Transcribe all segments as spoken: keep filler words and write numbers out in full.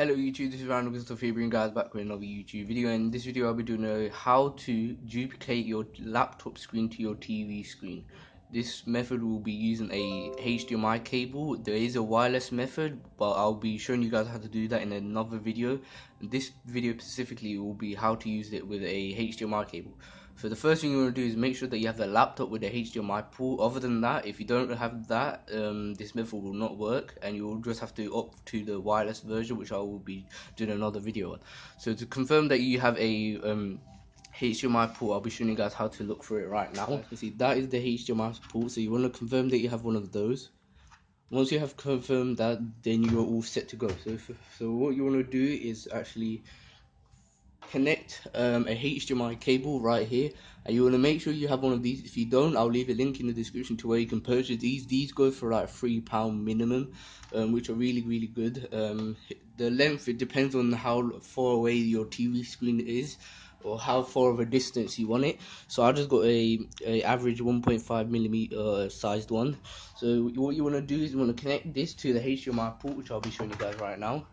Hello YouTube, this is Randall with Fabian guys, back with another YouTube video. In this video I'll be doing a how to duplicate your laptop screen to your T V screen. This method will be using a H D M I cable. There is a wireless method, but I'll be showing you guys how to do that in another video. This video specifically will be how to use it with a H D M I cable. So the first thing you want to do is make sure that you have the laptop with the H D M I port. Other than that, if you don't have that, um, this method will not work and you'll just have to opt to the wireless version, which I will be doing another video on. So to confirm that you have a um, H D M I port, I'll be showing you guys how to look for it right now. You see, that is the H D M I port, so you want to confirm that you have one of those. Once you have confirmed that, then you are all set to go. So, so what you want to do is actually connect um, a H D M I cable right here, and you want to make sure you have one of these. If you don't, I'll leave a link in the description to where you can purchase these. These go for like three pound minimum, um, which are really really good. Um, the length, it depends on how far away your T V screen is or how far of a distance you want it. So I just got a, a average one point five millimeter sized one. So what you want to do is you want to connect this to the H D M I port, which I'll be showing you guys right now.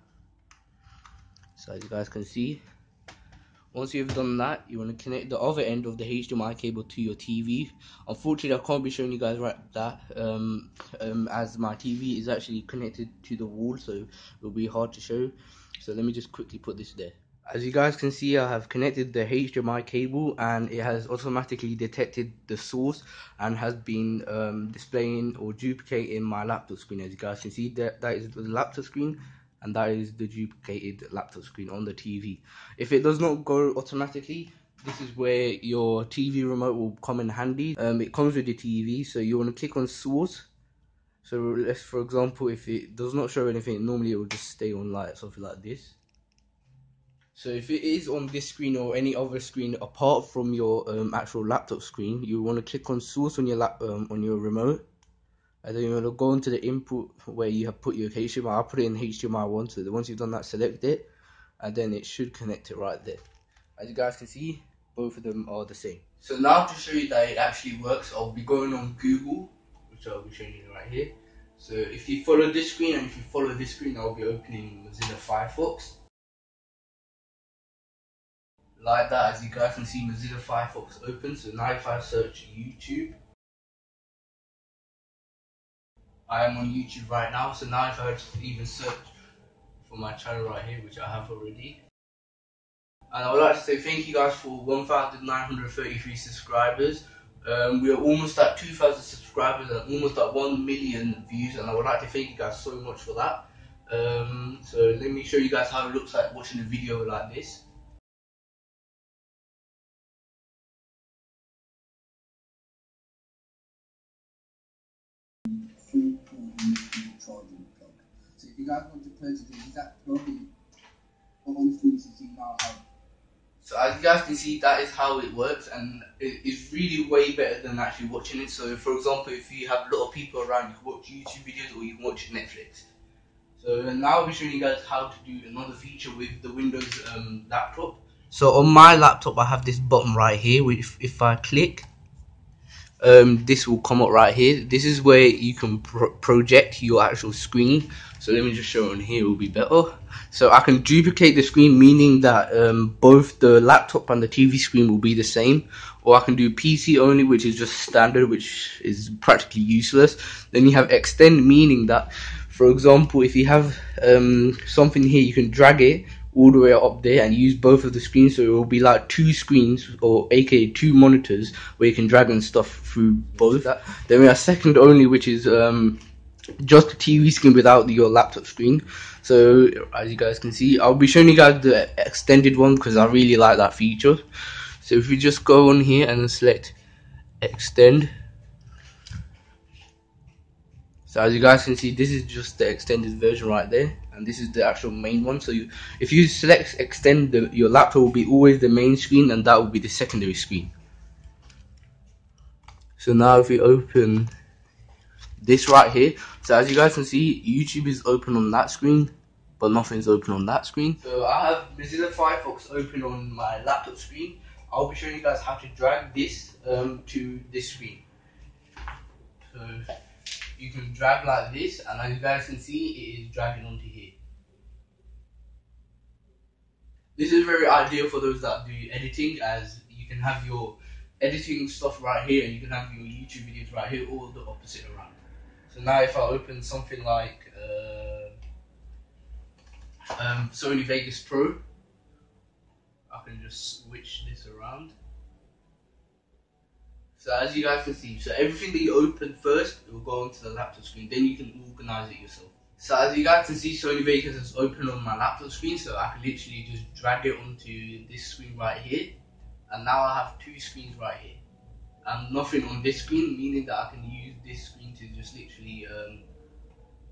So as you guys can see, once you've done that, you want to connect the other end of the H D M I cable to your T V. Unfortunately, I can't be showing you guys right that um, um, as my T V is actually connected to the wall, so it will be hard to show. So let me just quickly put this there. As you guys can see, I have connected the H D M I cable and it has automatically detected the source and has been um, displaying or duplicating my laptop screen. As you guys can see, that, that is the laptop screen. And that is the duplicated laptop screen on the T V. If it does not go automatically, this is where your T V remote will come in handy. Um, it comes with the T V, so you want to click on source. So let's, for example, if it does not show anything, normally it will just stay on like something like this. So if it is on this screen or any other screen apart from your um, actual laptop screen, you want to click on source on your lap um, on your remote. And then you want to go into the input where you have put your H D M I. I'll put it in H D M I one, so once you've done that, select it, and then it should connect it right there. As you guys can see, both of them are the same. So now to show you that it actually works, I'll be going on Google, which I'll be showing you right here. So if you follow this screen, and if you follow this screen, I'll be opening Mozilla Firefox. Like that, as you guys can see, Mozilla Firefox opens. So now if I search YouTube, I am on YouTube right now. So now if I just even search for my channel right here, which I have already. And I would like to say thank you guys for one thousand nine hundred thirty-three subscribers. Um, we are almost at two thousand subscribers and almost at one million views, and I would like to thank you guys so much for that. Um, so let me show you guys how it looks like watching a video like this. So if you guys want to purchase the exact plugin for all the things that you now have. So as you guys can see, that is how it works, and it is really way better than actually watching it. So for example, if you have a lot of people around, you can watch YouTube videos or you can watch Netflix. So now I'll be showing you guys how to do another feature with the Windows um, laptop. So on my laptop I have this button right here, which if I click, Um, this will come up right here. This is where you can pro project your actual screen. So let me just show on here, it will be better. So I can duplicate the screen, meaning that um, both the laptop and the T V screen will be the same. Or I can do P C only, which is just standard, which is practically useless. Then you have extend, meaning that, for example, if you have um, something here, you can drag it all the way up there and use both of the screens, so it will be like two screens, or aka two monitors, where you can drag and stuff through both. Then we have second only, which is um, just the T V screen without your laptop screen. So as you guys can see, I'll be showing you guys the extended one because I really like that feature. So if you just go on here and select extend. So as you guys can see, this is just the extended version right there, and this is the actual main one. So you, if you select extend, the, your laptop will be always the main screen, and that will be the secondary screen. So now if we open this right here, so as you guys can see, YouTube is open on that screen, but nothing's open on that screen. So I have Mozilla Firefox open on my laptop screen. I'll be showing you guys how to drag this um, to this screen. So you can drag like this, and as you guys can see, it is dragging onto here. very ideal for those that do editing, as you can have your editing stuff right here and you can have your YouTube videos right here, all the opposite around. So now if I open something like uh, um, Sony Vegas Pro, I can just switch this around. So as you guys can see, so everything that you open first, it will go onto the laptop screen, then you can organize it yourself. So as you guys can see, Sony Vegas is open on my laptop screen, so I can literally just drag it onto this screen right here. And now I have two screens right here. And nothing on this screen, meaning that I can use this screen to just literally um,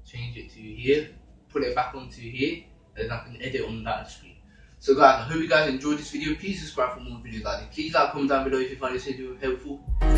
change it to here, put it back onto here, and I can edit on that screen. So guys, I hope you guys enjoyed this video. Please subscribe for more videos like this. Please like, comment down below if you find this video helpful.